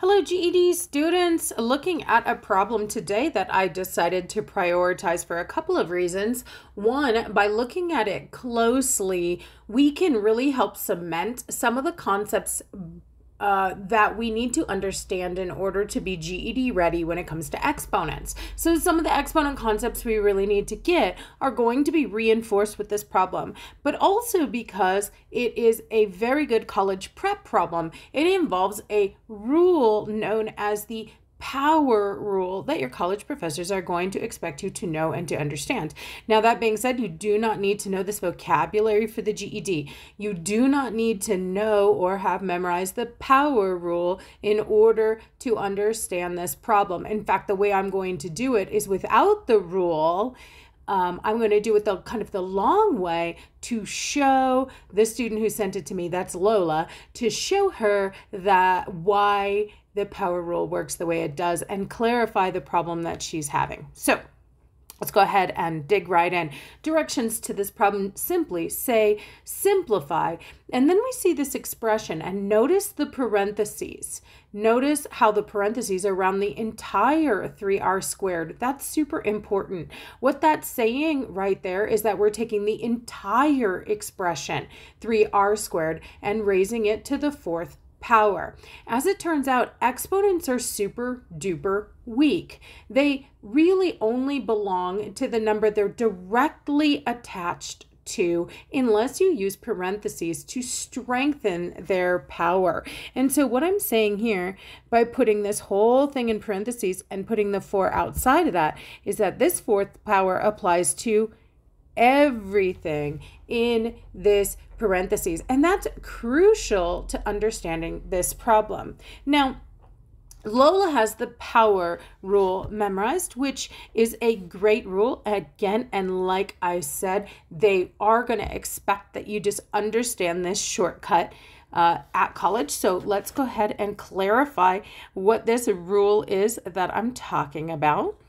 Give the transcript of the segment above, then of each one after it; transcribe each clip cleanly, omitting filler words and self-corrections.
Hello GED students, looking at a problem today that I decided to prioritize for a couple of reasons. One, by looking at it closely, we can really help cement some of the concepts that we need to understand in order to be GED ready when it comes to exponents. So some of the exponent concepts we really need to get are going to be reinforced with this problem, but also because it is a very good college prep problem. It involves a rule known as the power rule that your college professors are going to expect you to know and to understand. Now, that being said, you do not need to know this vocabulary for the GED. You do not need to know or have memorized the power rule in order to understand this problem. In fact, the way I'm going to do it is without the rule. I'm going to do it the long way to show the student who sent it to me, that's Lola, to show her that why the power rule works the way it does and clarify the problem that she's having. So let's go ahead and dig right in. Directions to this problem simply say simplify, and then we see this expression and notice the parentheses. Notice how the parentheses are around the entire 3r squared. That's super important. What that's saying right there is that we're taking the entire expression, 3r squared, and raising it to the fourth power. As it turns out, exponents are super duper weak. They really only belong to the number they're directly attached to unless you use parentheses to strengthen their power. And so what I'm saying here by putting this whole thing in parentheses and putting the 4 outside of that is that this fourth power applies to everything in this parentheses, and that's crucial to understanding this problem. Now, Lola has the power rule memorized, which is a great rule again, and like I said, they are going to expect that you just understand this shortcut at college. So let's go ahead and clarify what this rule is that I'm talking about.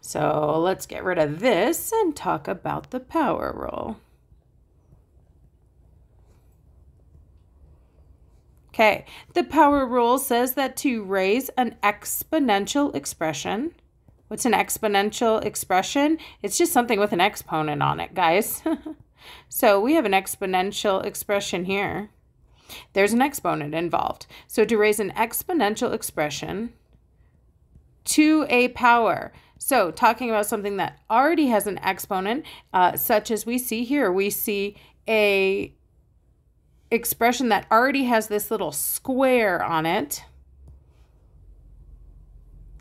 So let's get rid of this and talk about the power rule. Okay, the power rule says that to raise an exponential expression. What's an exponential expression? It's just something with an exponent on it, guys. So we have an exponential expression here. There's an exponent involved. So to raise an exponential expression to a power. So talking about something that already has an exponent, such as we see here, we see a expression that already has this little square on it.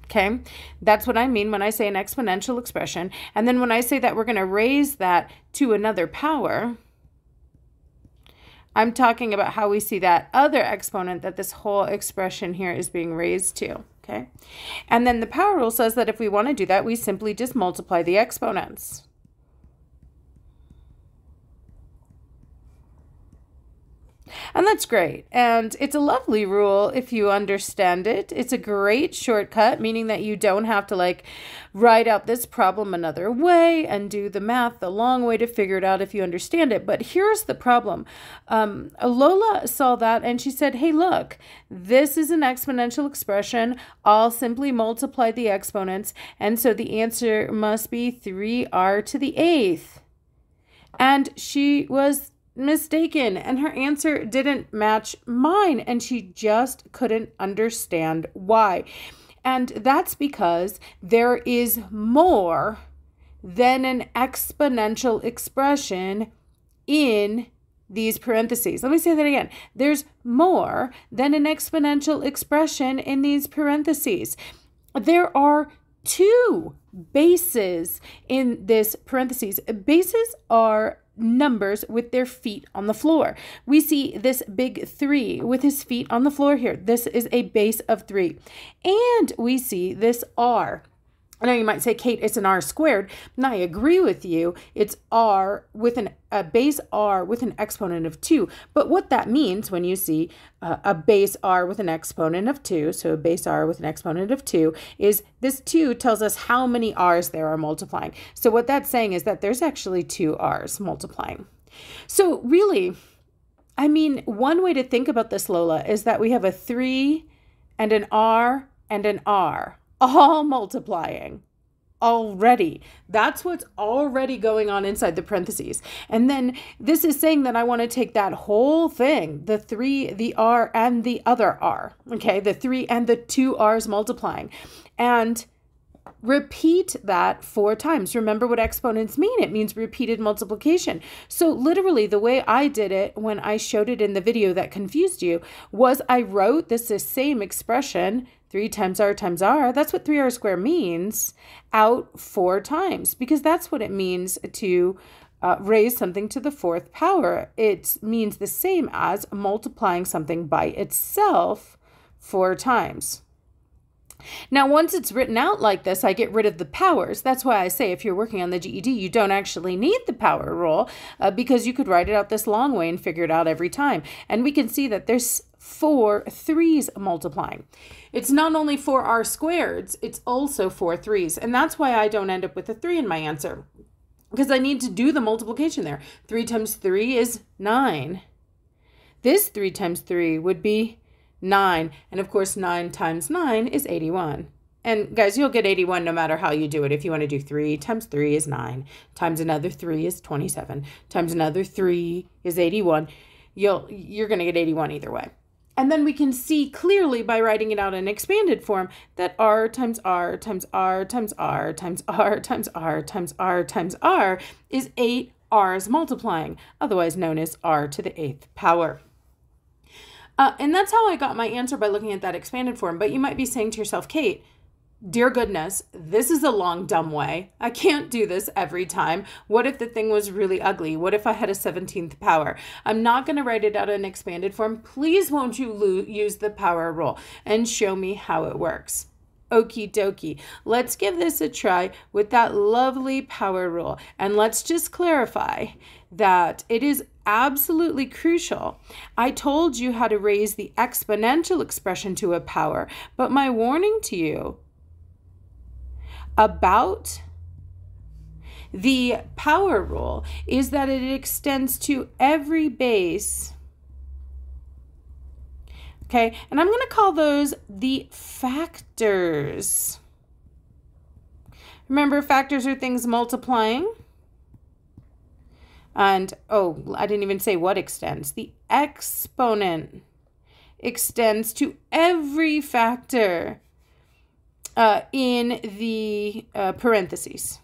Okay, that's what I mean when I say an exponential expression. And then when I say that we're going to raise that to another power, I'm talking about how we see that other exponent that this whole expression here is being raised to. Okay, and then the power rule says that if we want to do that, we simply just multiply the exponents. And that's great. And it's a lovely rule if you understand it. It's a great shortcut, meaning that you don't have to write out this problem another way and do the math the long way to figure it out if you understand it. But here's the problem. Lola saw that and she said, hey, look, this is an exponential expression. I'll simply multiply the exponents. And so the answer must be 3r to the eighth. And she was mistaken, and her answer didn't match mine, and she just couldn't understand why. And that's because there is more than an exponential expression in these parentheses. Let me say that again. There's more than an exponential expression in these parentheses. There are two bases in this parentheses. Bases are numbers with their feet on the floor. We see this big 3 with his feet on the floor here. This is a base of 3. And we see this r. I know you might say, Kate, it's an r squared, and I agree with you. It's r with a base r with an exponent of 2. But what that means when you see a base r with an exponent of 2, so a base r with an exponent of 2, is this 2 tells us how many r's there are multiplying. So what that's saying is that there's actually 2 r's multiplying. So really, I mean, one way to think about this, Lola, is that we have a 3 and an R, all multiplying already. That's what's already going on inside the parentheses. And then this is saying that I want to take that whole thing, the three, the R, and the other R, okay? The three and the two R's multiplying. And repeat that four times. Remember what exponents mean. It means repeated multiplication. So literally the way I did it when I showed it in the video that confused you was I wrote this same expression, 3 times R, that's what 3R squared means, out four times, because that's what it means to raise something to the fourth power. It means the same as multiplying something by itself four times. Now, once it's written out like this, I get rid of the powers. That's why I say if you're working on the GED, you don't actually need the power rule because you could write it out this long way and figure it out every time. And we can see that there's four threes multiplying. It's not only 4R squareds, it's also four threes. And that's why I don't end up with a 3 in my answer, because I need to do the multiplication there. 3 times 3 is 9. This 3 times 3 would be 9, and of course 9 times 9 is 81. And guys, you'll get 81 no matter how you do it. If you want to do 3 times 3 is 9, times another 3 is 27, times another 3 is 81, you're going to get 81 either way. And then we can see clearly by writing it out in expanded form that R times R times R times R times R times R times R times R is 8 R's multiplying, otherwise known as R to the 8th power. And that's how I got my answer by looking at that expanded form. But you might be saying to yourself, Kate, dear goodness, this is a long, dumb way. I can't do this every time. What if the thing was really ugly? What if I had a 17th power? I'm not going to write it out in expanded form. Please won't you use the power rule and show me how it works. Okie dokie. Let's give this a try with that lovely power rule. And let's just clarify that it is absolutely crucial. I told you how to raise the exponential expression to a power, but my warning to you about the power rule is that it extends to every base. Okay, and I'm going to call those the factors. Remember, factors are things multiplying. And, oh, I didn't even say what extends. The exponent extends to every factor in the parentheses.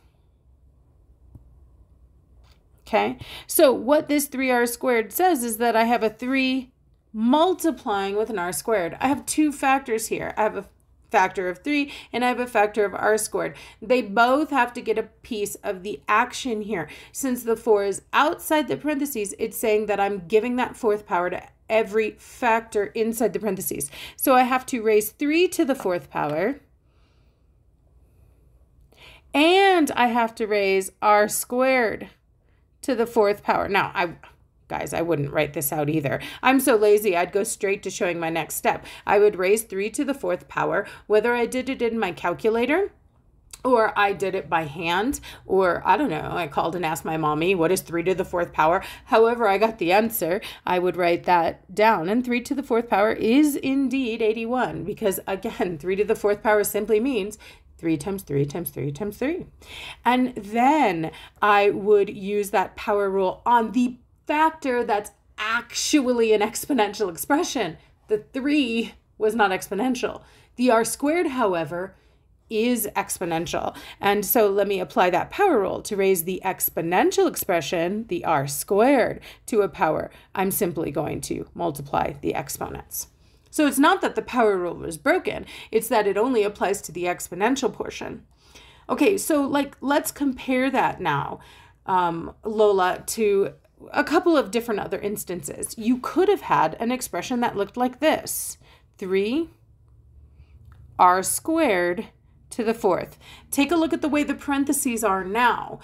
Okay, so what this 3R squared says is that I have a 3 multiplying with an R squared. I have two factors here. I have a factor of 3, and I have a factor of R squared. They both have to get a piece of the action here. Since the 4 is outside the parentheses, it's saying that I'm giving that fourth power to every factor inside the parentheses. So I have to raise 3 to the fourth power, and I have to raise R squared to the fourth power. Now, guys, I wouldn't write this out either. I'm so lazy, I'd go straight to showing my next step. I would raise 3 to the fourth power, whether I did it in my calculator or I did it by hand, or I don't know, I called and asked my mommy, what is 3 to the fourth power? However I got the answer, I would write that down. And 3 to the fourth power is indeed 81, because again, 3 to the fourth power simply means 3 times 3 times 3 times 3. And then I would use that power rule on the factor that's actually an exponential expression. The 3 was not exponential. The R squared, however, is exponential. And so let me apply that power rule to raise the exponential expression, the R squared, to a power. I'm simply going to multiply the exponents. So it's not that the power rule is broken, it's that it only applies to the exponential portion. Okay, so like let's compare that now, Lola, to a couple of different other instances. You could have had an expression that looked like this, 3R squared to the fourth. Take a look at the way the parentheses are now.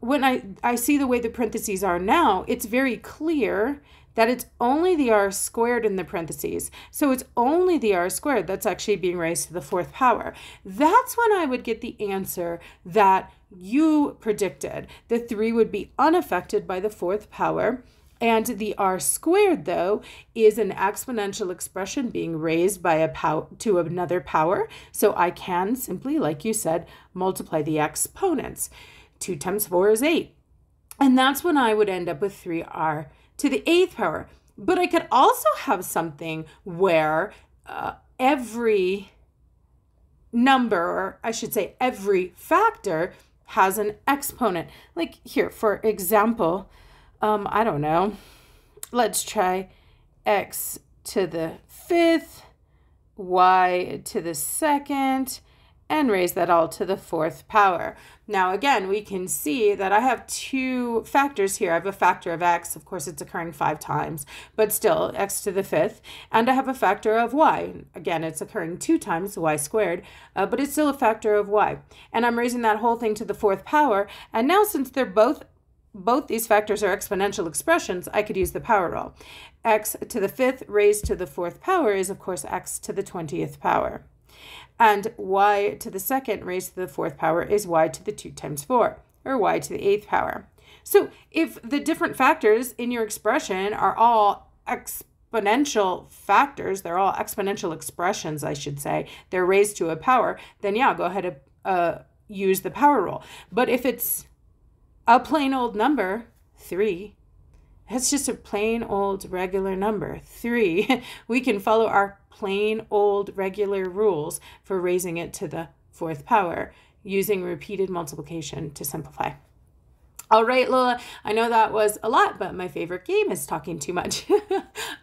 When I see the way the parentheses are now, it's very clear that it's only the R squared in the parentheses. So it's only the R squared that's actually being raised to the fourth power. That's when I would get the answer that you predicted. The 3 would be unaffected by the fourth power, And the r squared, though, is an exponential expression being raised by a power to another power. So I can simply, like you said, multiply the exponents. 2 times 4 is 8. And that's when I would end up with 3r to the 8th power. But I could also have something where every number, or I should say every factor, has an exponent. Like here, for example, I don't know, let's try x to the 5th, y to the 2nd, and raise that all to the 4th power. Now again, we can see that I have two factors here. I have a factor of x, of course it's occurring 5 times, but still x to the 5th, and I have a factor of y. Again, it's occurring 2 times, y squared, but it's still a factor of y. And I'm raising that whole thing to the 4th power, and now since they're both these factors are exponential expressions, I could use the power rule. X to the 5th raised to the 4th power is, of course, x to the 20th power. And y to the 2nd raised to the 4th power is y to the 2 times 4, or y to the 8th power. So if the different factors in your expression are all exponential factors, they're all exponential expressions, I should say, they're raised to a power, then yeah, go ahead and use the power rule. But if it's a plain old number, 3, that's just a plain old regular number, 3, we can follow our plain old regular rules for raising it to the 4th power using repeated multiplication to simplify. All right, Lola, I know that was a lot, but my favorite game is talking too much.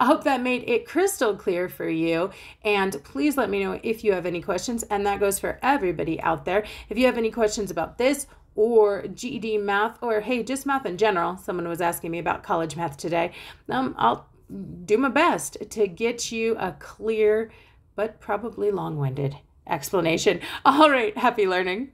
I hope that made it crystal clear for you. And please let me know if you have any questions, and that goes for everybody out there. If you have any questions about this or GED math, or hey, just math in general. Someone was asking me about college math today. I'll do my best to get you a clear but probably long-winded explanation. All right, happy learning.